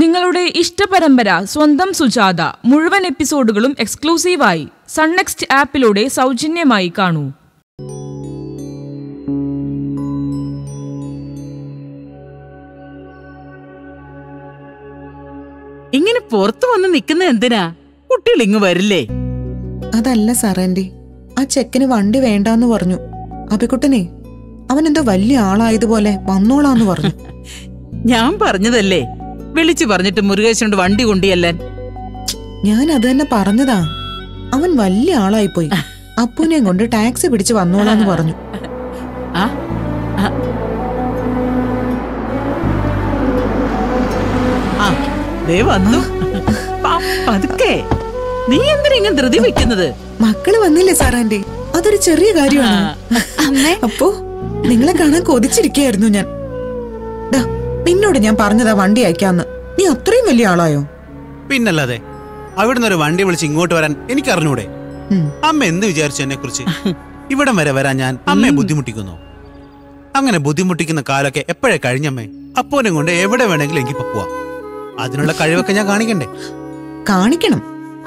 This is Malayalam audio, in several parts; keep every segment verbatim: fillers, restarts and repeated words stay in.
നിങ്ങളുടെ ഇഷ്ടപരമ്പര സ്വന്തം സുജാത മുഴുവൻ എപ്പിസോഡുകളും എക്സ്ക്ലൂസീവായി സൺനെക്സ്റ്റ് ആപ്പിലൂടെ സൗജന്യമായി കാണൂ. ഇങ്ങനെ പുറത്തു വന്ന് നിൽക്കുന്ന എന്തിനാ? കുട്ടികൾ ഇങ്ങ് വരില്ലേ? അതല്ല സാറേ, ആ ചെക്കന് വണ്ടി വേണ്ടെന്ന് പറഞ്ഞു. അബിക്കുട്ടനെ അവൻ എന്തോ വലിയ ആളായതുപോലെ വന്നോളാന്ന് പറഞ്ഞു. ഞാൻ പറഞ്ഞതല്ലേ, വിളിച്ചു പറഞ്ഞിട്ട് മുരുകേശനോട് വണ്ടി കൊണ്ടിയല്ലേ? ഞാൻ അത് തന്നെ പറഞ്ഞതാ. അവൻ വലിയ ആളായി പോയി. അപ്പൂനെ കൊണ്ട് ടാക്സി പിടിച്ച് വന്നോളാന്ന് പറഞ്ഞു. നീ എന്തിനാ ഇങ്ങനെ ധൃതി വെക്കുന്നത്? മക്കള് വന്നില്ലേ സാറാന്റെ? അതൊരു ചെറിയ കാര്യമാണ്. അപ്പോ നിങ്ങളെ കാണാൻ കൊതിച്ചിരിക്കയായിരുന്നു ഞാൻ. നിന്നോട് ഞാൻ പറഞ്ഞതാ വണ്ടി അയക്കാന്ന്. നീ അത്രയും വലിയ ആളായോ? പിന്നല്ലാതെ. അവിടുന്ന് ഒരു വണ്ടി വിളിച്ച് ഇങ്ങോട്ട് വരാൻ എനിക്ക് അറിഞ്ഞൂടെ? അമ്മ എന്ത് വിചാരിച്ചു എന്നെ കുറിച്ച്? ഇവിടം വരെ വരാൻ ഞാൻ അമ്മയെ ബുദ്ധിമുട്ടിക്കുന്നു? അങ്ങനെ ബുദ്ധിമുട്ടിക്കുന്ന കാലൊക്കെ എപ്പോഴേ കഴിഞ്ഞമ്മേ? അപ്പോനെ കൊണ്ട് എവിടെ വേണമെങ്കിലും എനിക്ക് പോവാം. അതിനുള്ള കഴിവൊക്കെ ഞാൻ കാണിക്കണ്ടേ? കാണിക്കണം.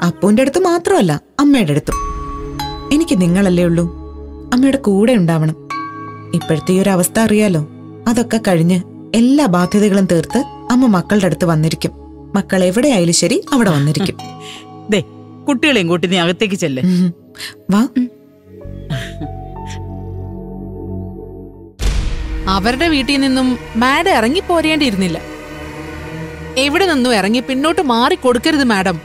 അപ്പൂന്റെ അടുത്ത് മാത്രമല്ല, അമ്മയുടെ അടുത്തും. എനിക്ക് നിങ്ങളല്ലേ ഉള്ളൂ. അമ്മയുടെ കൂടെ ഉണ്ടാവണം. ഇപ്പോഴത്തെ ഈ ഒരു അവസ്ഥ അറിയാലോ. അതൊക്കെ കഴിഞ്ഞ് എല്ലാ ബാധ്യതകളും തീർത്ത് അമ്മ മക്കളുടെ അടുത്ത് വന്നിരിക്കും. മക്കൾ എവിടെയായാലും ശരി, അവിടെ വന്നിരിക്കും. കുട്ടികളെയും കൂട്ടി നീ അകത്തേക്ക് ചെല്ലേ. വാ. അവരുടെ വീട്ടിൽ നിന്നും മാഡം ഇറങ്ങി പോരേണ്ടിയിരുന്നില്ല. എവിടെ നിന്നും ഇറങ്ങി പിന്നോട്ട് മാറി കൊടുക്കരുത് മാഡം.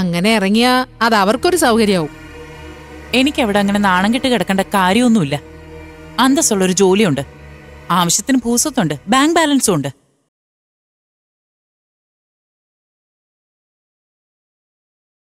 അങ്ങനെ ഇറങ്ങിയാ അത് അവർക്കൊരു സൗകര്യമാവും. എനിക്കവിടെ അങ്ങനെ നാണം കെട്ട് കിടക്കേണ്ട കാര്യമൊന്നുമില്ല. അന്തസ്സുള്ളൊരു ജോലിയുണ്ട്, ആവശ്യത്തിന് ഭൂസ്വത്തുണ്ട്, ബാങ്ക് ബാലൻസും ഉണ്ട്.